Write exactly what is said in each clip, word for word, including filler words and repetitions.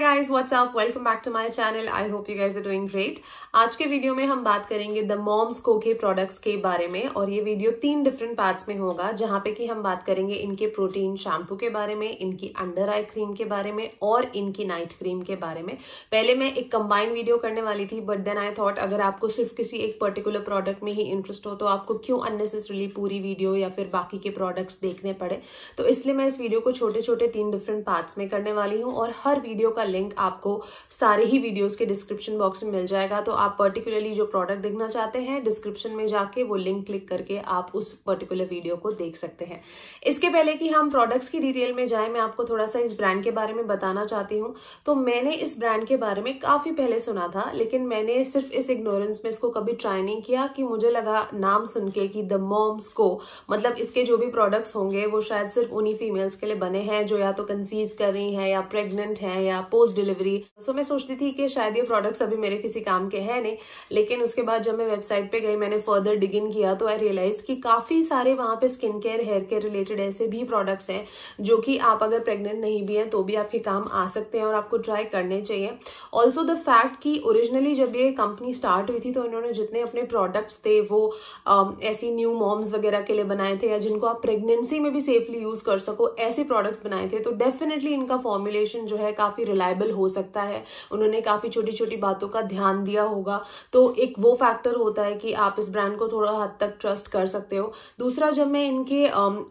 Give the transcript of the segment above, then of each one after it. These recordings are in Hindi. Guys what's up, welcome back to my channel. I hope you guys are doing great. आज के वीडियो में हम बात करेंगे द मॉम्स को के प्रोडक्ट्स के बारे में, और ये वीडियो तीन डिफरेंट पार्ट्स में होगा जहाँ पे कि हम बात करेंगे इनके प्रोटीन शैम्पू के बारे में, इनकी अंडर आई क्रीम के बारे में और इनकी नाइट क्रीम के बारे में। पहले मैं एक कंबाइंड वीडियो करने वाली थी, बट देन आई थॉट अगर आपको सिर्फ किसी एक पर्टिकुलर प्रोडक्ट में ही इंटरेस्ट हो तो आपको क्यों अननेसेसरली पूरी वीडियो या फिर बाकी के प्रोडक्ट्स देखने पड़े, तो इसलिए मैं इस वीडियो को छोटे छोटे तीन डिफरेंट पार्ट्स में करने वाली हूँ। और हर वीडियो का लिंक आपको सारे ही वीडियोस के डिस्क्रिप्शन बॉक्स में मिल जाएगा, तो आप पर्टिकुलरली जो प्रोडक्ट देखना चाहते हैं डिस्क्रिप्शन में जाके वो लिंक क्लिक करके आप उस पर्टिकुलर वीडियो को देख सकते हैं। इसके पहले कि हम प्रोडक्ट्स की डिटेल में जाएं, मैं आपको थोड़ा सा इस ब्रांड के बारे में बताना चाहती हूँ। तो मैंने इस ब्रांड के बारे में काफी पहले सुना था, लेकिन मैंने सिर्फ इस इग्नोरेंस में इसको कभी ट्राई नहीं किया कि मुझे लगा नाम सुन के कि द मॉम्स को, मतलब इसके जो भी प्रोडक्ट्स होंगे वो शायद सिर्फ उन्हीं फीमेल्स के लिए बने हैं जो या तो कंसीव कर रही हैं या प्रेग्नेंट हैं या पोस्ट डिलीवरी। सो मैं सोचती थी कि शायद ये प्रोडक्ट्स अभी मेरे किसी काम के हैं नहीं, लेकिन उसके बाद जब मैं वेबसाइट पे गई, मैंने फर्दर डिग इन किया तो आई रियलाइज कि काफी सारे वहां पे skin care, hair care related ऐसे भी प्रोडक्ट्स हैं जो कि आप अगर प्रेग्नेंट नहीं भी हैं तो भी आपके काम आ सकते हैं और आपको ट्राई करने चाहिए। ऑल्सो द फैक्ट कि ओरिजिनली जब ये कंपनी स्टार्ट हुई थी तो इन्होंने जितने अपने प्रोडक्ट्स थे वो अम, ऐसी न्यू मॉम्स वगैरह के लिए बनाए थे या जिनको आप प्रेग्नेंसी में भी सेफली यूज कर सको, ऐसे प्रोडक्ट्स बनाए थे। तो डेफिनेटली इनका फॉर्मुलेशन जो है काफी रिलायबल हो सकता है, उन्होंने काफी छोटी छोटी बातों का ध्यान दिया होगा, तो एक वो फैक्टर होता है कि आप इस ब्रांड को थोड़ा हद तक ट्रस्ट कर सकते हो। दूसरा, जब मैं इनके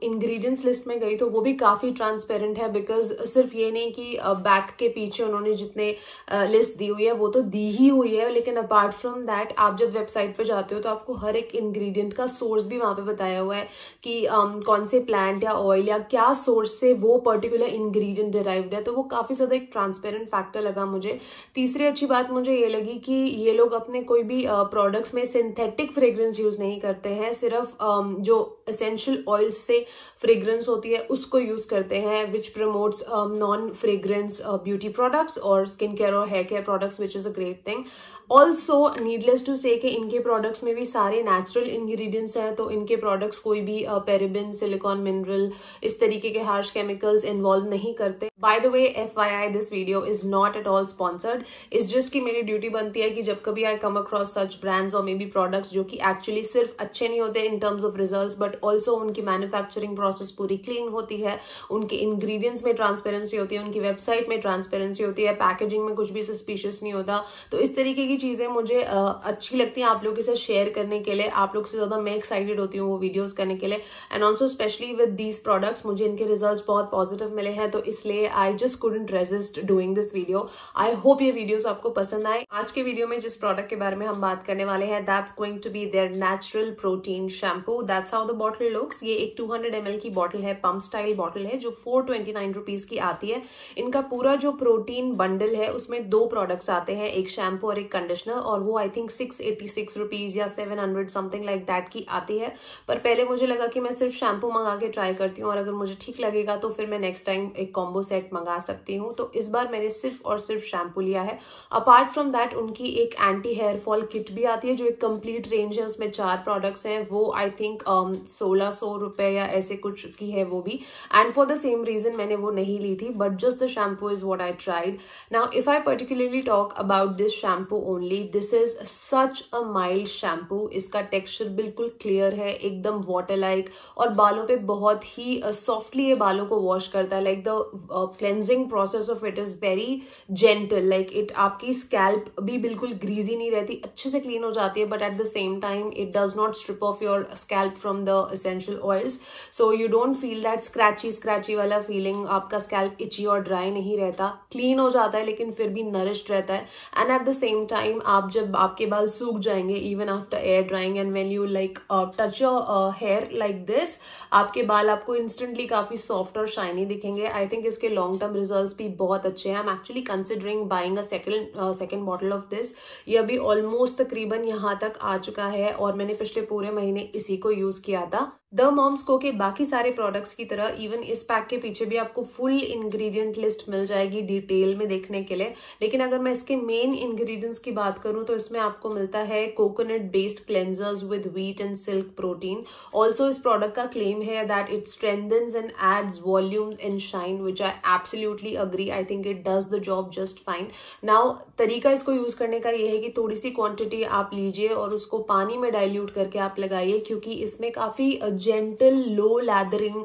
इंग्रेडिएंट्स लिस्ट में गई तो वो भी काफी ट्रांसपेरेंट है, बिकॉज सिर्फ ये नहीं कि बैक के पीछे उन्होंने जितने लिस्ट दी हुई है वो तो दी ही हुई है, लेकिन अपार्ट फ्रॉम दैट आप जब वेबसाइट पर जाते हो तो आपको हर एक इंग्रेडिएंट का सोर्स भी वहां पे बताया हुआ है कि um, कौन से प्लांट या ऑयल या क्या सोर्स से वो पर्टिकुलर इंग्रेडिएंट डिराइव्ड है, तो वो काफी ज्यादा एक ट्रांसपेरेंट फैक्टर लगा मुझे। तीसरी अच्छी बात मुझे ये लगी कि ये लोग अपने कोई भी प्रोडक्ट्स में सिंथेटिक फ्रेग्रेंस यूज नहीं करते हैं, सिर्फ जो एसेंशियल ऑयल्स से फ्रेग्रेंस होती है उसको यूज करते हैं, which promotes non fragrance beauty products और स्किन केयर और hair care products, which is a great thing. Also needless to say कि इनके प्रोडक्ट्स में भी सारे नेचुरल इंग्रेडिएंट्स हैं, तो इनके प्रोडक्ट्स कोई भी पेरेबिन, सिलिकॉन, मिनरल, इस तरीके के हार्श केमिकल्स इन्वॉल्व नहीं करते। By the way F Y I, this video is not at all sponsored, is just कि मेरी ड्यूटी बनती है कि जब कभी आई कम अक्रॉस सच ब्रांड्स और मे बी प्रोडक्ट्स जो कि एक्चुअली सिर्फ अच्छे नहीं होते in terms of results, but also उनकी मैन्युफैक्चरिंग प्रोसेस पूरी क्लीन होती है, उनके इंग्रेडिएंट्स में ट्रांसपेरेंसी होती है, उनकी वेबसाइट में ट्रांसपेरेंसी होती है, पैकेजिंग में कुछ भी सस्पिशियस नहीं होता, तो इस तरीके की चीजें मुझे अच्छी लगती हैं आप लोगों के साथ शेयर करने के लिए। आप लोग से ज्यादा मैं एक्साइटेड होती हूँ वो वीडियोस करने के लिए, and also specially with these products मुझे इनके रिजल्ट्स बहुत पॉजिटिव मिले हैं, तो इसलिए I just couldn't resist doing this video. I hope ये वीडियोस आपको पसंद आए। आज के वीडियो में जिस प्रोडक्ट के बारे में हम बात करने वाले हैं that's going to be there natural protein shampoo. That's how the bottle looks. ये एक टू हंड्रेड एम एल की बॉटल है, पंप स्टाइल बॉटल है जो फोर ट्वेंटी नाइन रुपीज की आती है। इनका पूरा जो प्रोटीन बंडल है उसमें दो प्रोडक्ट्स आते हैं, एक शैम्पू और एक कंडीशनर, और वो I think six eighty six rupees या seven hundred something like that की आती है। पर पहले मुझे लगा कि मैं सिर्फ शैम्पू मंगा के ट्राई करती हूँ और अगर मुझे ठीक लगेगा तो फिर मैं नेक्स्ट टाइम एक कॉम्बो सेट मंगा सकती हूँ, तो इस बार मैंने सिर्फ और सिर्फ शैम्पू लिया है। अपार्ट फ्रॉम दैट उनकी एक एंटी हेयर फॉल किट भी आती है जो एक कंप्लीट रेंज है, उसमें चार प्रोडक्ट्स हैं, वो आई थिंक सोलह सौ रुपए या ऐसे कुछ की है वो भी, and for the same reason मैंने वो नहीं ली थी, but just the shampoo is what I tried. Now if I particularly talk about this shampoo only, this is such a mild shampoo। इसका texture बिल्कुल clear है, एकदम water like, और बालों पे बहुत ही softly ये बालों को wash करता है। like the uh, cleansing process of it is very gentle, like it आपकी scalp भी बिल्कुल greasy नहीं रहती, अच्छे से clean हो जाती है, but at the same time it does not strip off your scalp from the essential oils, so you don't feel that scratchy scratchy वाला feeling, आपका scalp itchy और dry नहीं रहता, clean हो जाता है लेकिन फिर भी nourished रहता है। and at the same time time आप जब आपके बाल सूख जाएंगे even after air drying and when you like touch your hair like this, आपके बाल आपको इंस्टेंटली काफी सॉफ्ट और शाइनी दिखेंगे। आई थिंक इसके लॉन्ग टर्म रिजल्ट्स भी बहुत अच्छे हैं। I am actually considering buying a second second bottle of this. ये अभी ऑलमोस्ट तकरीबन यहाँ तक आ चुका है और मैंने पिछले पूरे महीने इसी को यूज किया था। द मॉम्स को के बाकी सारे प्रोडक्ट्स की तरह इवन इस पैक के पीछे भी आपको फुल इंग्रेडिएंट लिस्ट मिल जाएगी डिटेल में देखने के लिए। लेकिन अगर मैं इसके मेन इंग्रेडिएंट्स की बात करूं तो इसमें आपको मिलता है coconut based cleansers with wheat and silk protein. Also इस प्रोडक्ट का क्लेम है that it strengthens and adds volumes and shine, which I absolutely agree. I think it does the job just fine. Now तरीका इसको यूज करने का ये है कि थोड़ी सी क्वांटिटी आप लीजिए और उसको पानी में डाइल्यूट करके आप लगाइए, क्योंकि इसमें काफी gentle low lathering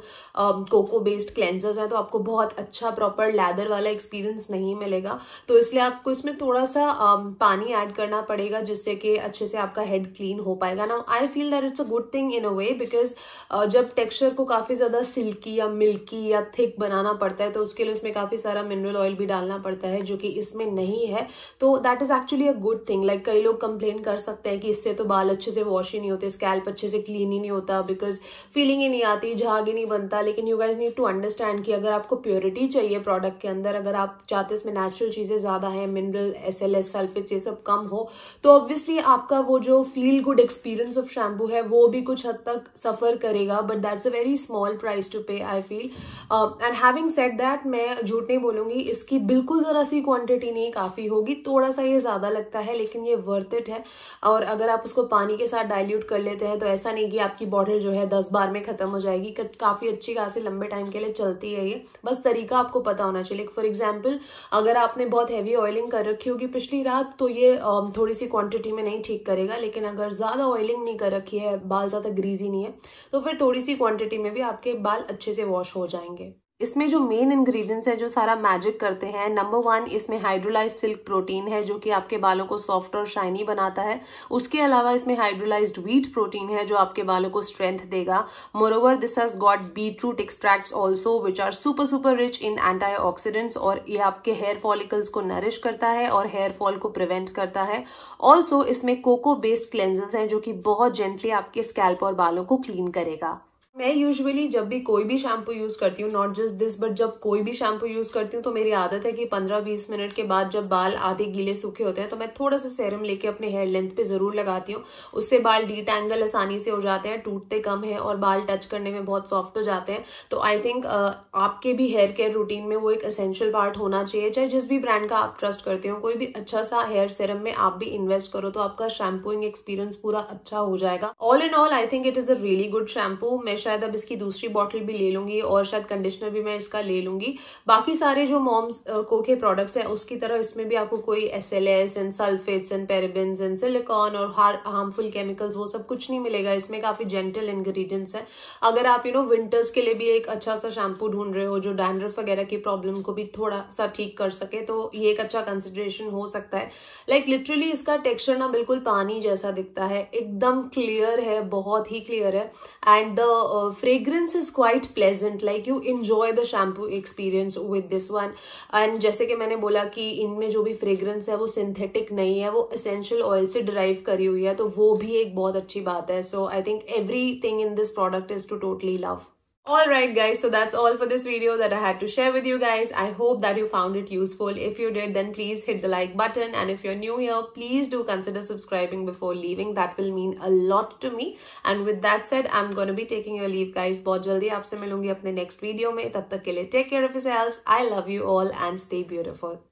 coco based cleansers हैं, तो आपको बहुत अच्छा प्रॉपर लैदर वाला एक्सपीरियंस नहीं मिलेगा। तो इसलिए आपको इसमें थोड़ा सा um, पानी ऐड करना पड़ेगा जिससे कि अच्छे से आपका हेड क्लीन हो पाएगा। Now I feel that it's a good thing in a way, because जब टेक्सचर को काफी ज्यादा सिल्की या मिल्की या थिक बनाना पड़ता है तो उसके लिए उसमें काफी सारा मिनरल ऑयल भी डालना पड़ता है जो कि इसमें नहीं है। तो that is actually a good thing. Like कई लोग कंप्लेन कर सकते हैं कि इससे तो बाल अच्छे से वॉश ही नहीं होते, स्कैल्प अच्छे से क्लीन ही नहीं होता, बिकॉज फीलिंग ही नहीं आती, झाग ही नहीं बनता। लेकिन you guys need to understand कि अगर आपको प्योरिटी चाहिए प्रोडक्ट के अंदर, अगर आप चाहते इसमें नेचुरल चीजें ज्यादा हैं, mineral, S L S, sulphates ये सब कम हो, तो ऑब्वियसली आपका वो जो feel good experience of shampoo है वो भी कुछ हद तक सफर करेगा। But that's a very small price to pay I feel. And having said that, मैं झूठ नहीं बोलूंगी, इसकी बिल्कुल जरा सी क्वांटिटी नहीं काफी होगी, थोड़ा सा ये ज्यादा लगता है लेकिन ये वर्थ इट है। और अगर आप उसको पानी के साथ डाइल्यूट कर लेते हैं तो ऐसा नहीं कि आपकी बॉटल जो है दस बार में खत्म हो जाएगी, काफी अच्छी खासी लंबे टाइम के लिए चलती है ये। बस तरीका आपको पता होना चाहिए। फॉर एग्जांपल अगर आपने बहुत हैवी ऑयलिंग कर रखी होगी पिछली रात तो ये थोड़ी सी क्वांटिटी में नहीं ठीक करेगा, लेकिन अगर ज्यादा ऑयलिंग नहीं कर रखी है, बाल ज्यादा ग्रीजी नहीं है, तो फिर थोड़ी सी क्वांटिटी में भी आपके बाल अच्छे से वॉश हो जाएंगे। इसमें जो मेन इंग्रेडिएंट्स है जो सारा मैजिक करते हैं, नंबर वन इसमें हाइड्रोलाइज सिल्क प्रोटीन है जो कि आपके बालों को सॉफ्ट और शाइनी बनाता है। उसके अलावा इसमें हाइड्रोलाइज्ड व्हीट प्रोटीन है जो आपके बालों को स्ट्रेंथ देगा। Moreover this has got beetroot extracts also which are super super rich in antioxidants, और ये आपके हेयर फॉलिकल्स को नरिश करता है और हेयर फॉल को प्रिवेंट करता है। ऑल्सो इसमें कोको बेस्ड क्लेंजर्स हैं जो कि बहुत जेंटली आपके स्कैल्प और बालों को क्लीन करेगा। मैं यूजुअली जब भी कोई भी शैम्पू यूज करती हूँ, नॉट जस्ट दिस बट जब कोई भी शैम्पू यूज करती हूँ, तो मेरी आदत है कि पंद्रह बीस मिनट के बाद जब बाल आधे गीले सूखे होते हैं तो मैं थोड़ा सा सेरम लेके अपने हेयर लेंथ पे जरूर लगाती हूँ। उससे बाल डिटैंगल आसानी से हो जाते हैं, टूटते कम है और बाल टच करने में बहुत सॉफ्ट हो जाते हैं। तो आई थिंक uh, आपके भी हेयर केयर रूटीन में वो एक असेंशियल पार्ट होना चाहिए। चाहे जिस भी ब्रांड का आप ट्रस्ट करते हो, कोई भी अच्छा सा हेयर सेरम में आप भी इन्वेस्ट करो तो आपका शैम्पूइंग एक्सपीरियंस पूरा अच्छा हो जाएगा। All in all I think it is a really good shampoo. मैं शायद अब इसकी दूसरी बॉटल भी ले लूंगी और शायद कंडीशनर भी मैं इसका ले लूंगी। बाकी सारे जो मॉम्स को के प्रोडक्ट्स हैं उसकी तरह इसमें भी आपको कोई S L S and sulphates and parabens and silicone और हार्मफुल केमिकल्स वो सब कुछ नहीं मिलेगा। इसमें काफी जेंटल इंग्रेडिएंट्स हैं। अगर आप यू नो विंटर्स के लिए भी एक अच्छा सा शैम्पू ढूंढ रहे हो जो डैंड्रफ वगैरह की प्रॉब्लम को भी थोड़ा सा ठीक कर सके, तो ये एक अच्छा कंसिडरेशन हो सकता है। लाइक लिटरली इसका टेक्सचर ना बिल्कुल पानी जैसा दिखता है, एकदम क्लियर है, बहुत ही क्लियर है। And the Uh, fragrance is quite pleasant, like you enjoy the shampoo experience with this one. And जैसे कि मैंने बोला कि इनमें जो भी fragrance है वो synthetic नहीं है, वो essential oil से derive करी हुई है, तो वो भी एक बहुत अच्छी बात है। So I think everything in this product is to totally love. All right guys, so that's all for this video that I had to share with you guys. I hope that you found it useful. If you did, then please hit the like button, and if you're new here, please do consider subscribing before leaving. That will mean a lot to me. And with that said, I'm going to be taking your leave guys. बहुत जल्दी आपसे मिलूंगी अपने next video में। तब तक के लिए take care of yourselves. I love you all and stay beautiful.